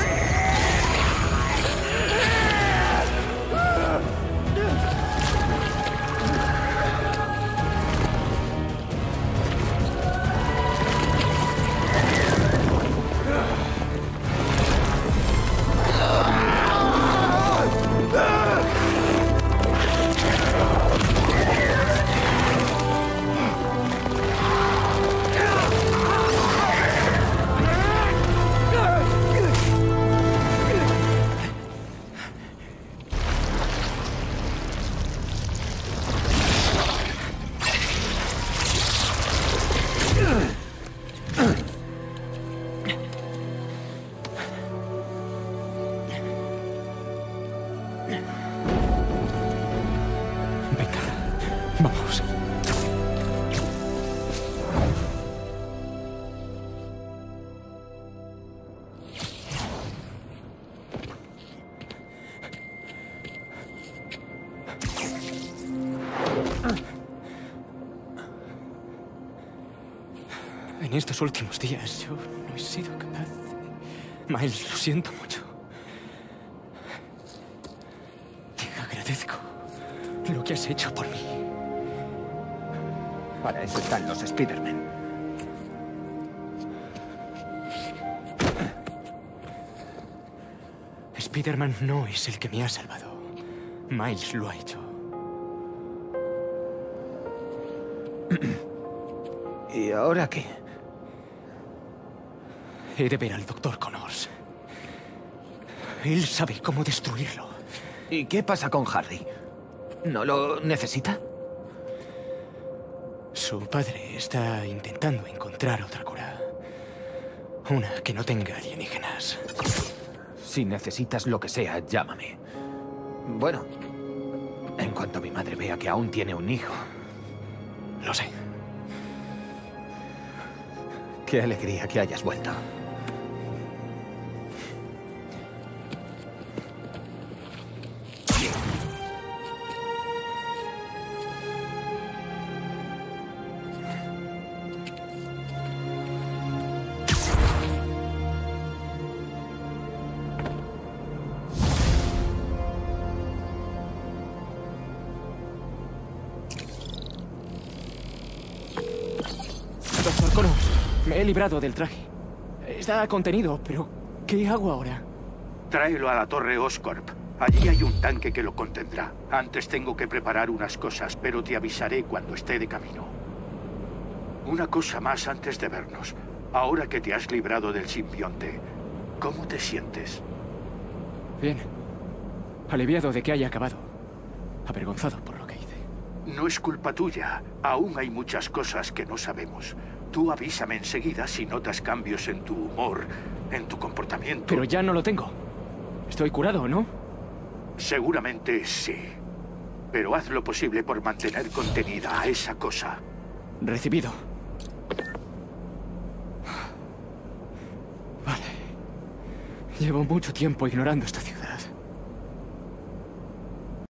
En estos últimos días yo no he sido capaz de... Miles, lo siento mucho. Te agradezco lo que has hecho por mí. Para eso están los Spider-Man. Spider-Man no es el que me ha salvado. Miles lo ha hecho. ¿Y ahora qué? He de ver al doctor Connors. Él sabe cómo destruirlo. ¿Y qué pasa con Harry? ¿No lo necesita? Su padre está intentando encontrar otra cura. Una que no tenga alienígenas. Si necesitas lo que sea, llámame. Bueno, En cuanto mi madre vea que aún tiene un hijo... Lo sé. Qué alegría que hayas vuelto. He librado del traje. Está contenido, pero ¿qué hago ahora? Tráelo a la torre Oscorp. Allí hay un tanque que lo contendrá. Antes tengo que preparar unas cosas, pero te avisaré cuando esté de camino. Una cosa más antes de vernos. Ahora que te has librado del simbionte, ¿cómo te sientes? Bien. Aliviado de que haya acabado. Avergonzado por lo que hice. No es culpa tuya. Aún hay muchas cosas que no sabemos. Tú avísame enseguida si notas cambios en tu humor, en tu comportamiento. Pero ya no lo tengo. Estoy curado, ¿no? Seguramente sí. Pero haz lo posible por mantener contenida a esa cosa. Recibido. Vale. Llevo mucho tiempo ignorando esta ciudad.